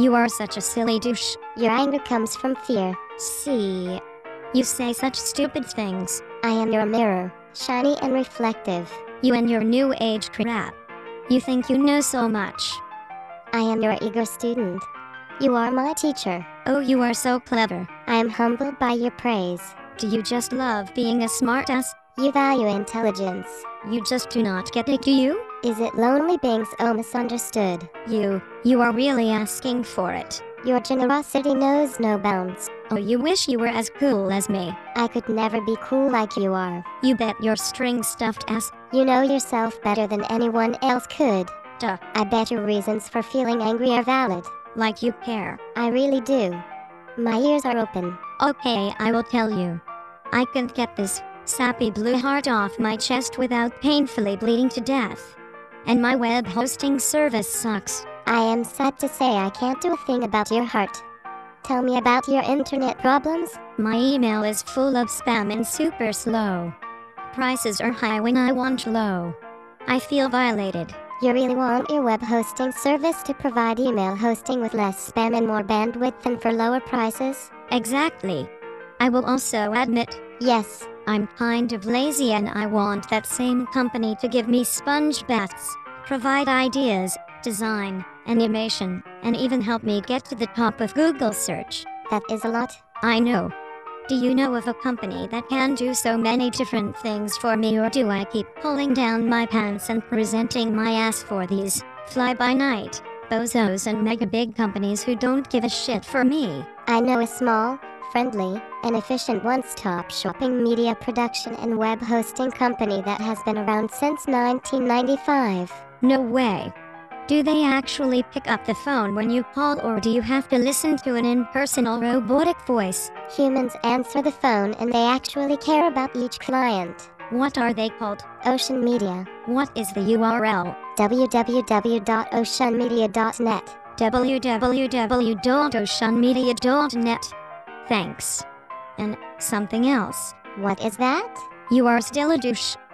You are such a silly douche. Your anger comes from fear. See? You say such stupid things. I am your mirror, shiny and reflective. You and your new age crap. You think you know so much. I am your eager student. You are my teacher. Oh, you are so clever. I am humbled by your praise. Do you just love being a smartass? You value intelligence. You just do not get it, do you? Is it lonely being so misunderstood? You are really asking for it. Your generosity knows no bounds. Oh, you wish you were as cool as me. I could never be cool like you are. You bet your string-stuffed ass. You know yourself better than anyone else could. Duh. I bet your reasons for feeling angry are valid. Like you care. I really do. My ears are open. Okay, I will tell you. I can't get this sappy blue heart off my chest without painfully bleeding to death. And my web hosting service sucks. I am sad to say I can't do a thing about your heart. Tell me about your internet problems. My email is full of spam and super slow. Prices are high when I want low. I feel violated. You really want your web hosting service to provide email hosting with less spam and more bandwidth and for lower prices? Exactly. I will also admit, yes, I'm kind of lazy and I want that same company to give me sponge baths, provide ideas, design, animation, and even help me get to the top of Google search. That is a lot. I know. Do you know of a company that can do so many different things for me, or do I keep pulling down my pants and presenting my ass for these fly-by-night bozos and mega-big companies who don't give a shit for me? I know a small, friendly, and efficient one-stop shopping media production and web hosting company that has been around since 1995. No way. Do they actually pick up the phone when you call, or do you have to listen to an impersonal robotic voice? Humans answer the phone and they actually care about each client. What are they called? Ocean Media. What is the URL? www.oceanmedia.net. www.oceanmedia.net. Thanks. And something else. What is that? You are still a douche.